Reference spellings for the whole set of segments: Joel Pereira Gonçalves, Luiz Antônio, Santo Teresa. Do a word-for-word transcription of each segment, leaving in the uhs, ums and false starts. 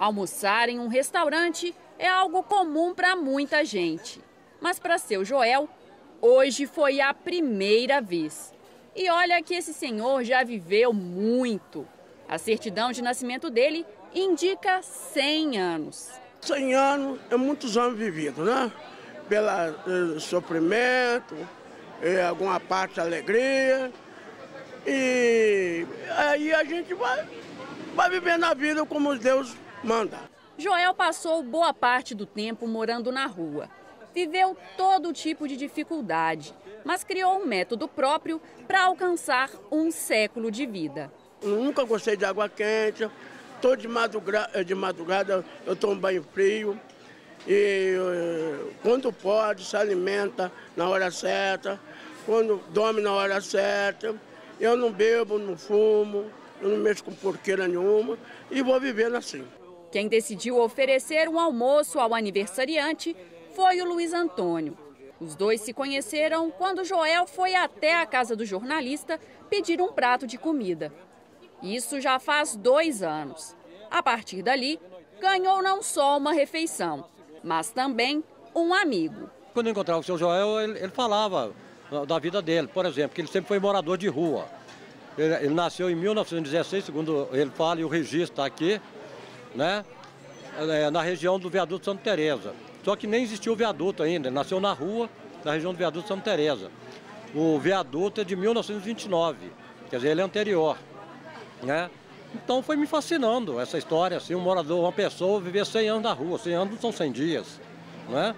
Almoçar em um restaurante é algo comum para muita gente. Mas para seu Joel, hoje foi a primeira vez. E olha que esse senhor já viveu muito. A certidão de nascimento dele indica cem anos. cem anos é muitos anos vividos, né? Pelo eh, sofrimento, eh, alguma parte da alegria. E aí a gente vai, vai vivendo a vida como Deus manda. Joel passou boa parte do tempo morando na rua. Viveu todo tipo de dificuldade, mas criou um método próprio para alcançar um século de vida. Eu nunca gostei de água quente. Estou de, de madrugada, eu tomo banho frio e quando pode, se alimenta na hora certa, quando dorme na hora certa. Eu não bebo, não fumo, eu não mexo com porqueira nenhuma e vou vivendo assim. Quem decidiu oferecer um almoço ao aniversariante foi o Luiz Antônio. Os dois se conheceram quando Joel foi até a casa do jornalista pedir um prato de comida. Isso já faz dois anos. A partir dali, ganhou não só uma refeição, mas também um amigo. Quando eu encontrava o seu Joel, ele, ele falava da vida dele, por exemplo, que ele sempre foi morador de rua. Ele, ele nasceu em mil novecentos e dezesseis, segundo ele fala, e o registro está aqui, né, na região do viaduto Santo Teresa. Só que nem existiu o viaduto ainda, ele nasceu na rua, na região do viaduto Santo Teresa. O viaduto é de mil novecentos e vinte e nove, quer dizer, ele é anterior. Né? Então foi me fascinando essa história, assim, um morador, uma pessoa viver cem anos na rua, cem anos não são cem dias, né?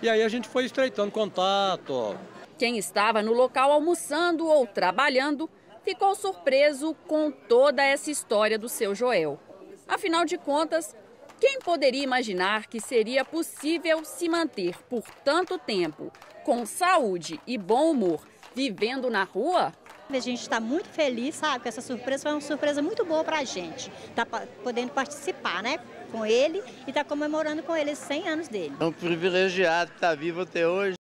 E aí a gente foi estreitando contato. Quem estava no local almoçando ou trabalhando ficou surpreso com toda essa história do seu Joel. Afinal de contas, quem poderia imaginar que seria possível se manter por tanto tempo, com saúde e bom humor, vivendo na rua? A gente está muito feliz, sabe, que essa surpresa foi uma surpresa muito boa para a gente. Está podendo participar, né, com ele e está comemorando com ele esses cem anos dele. É um privilegiado estar vivo até hoje.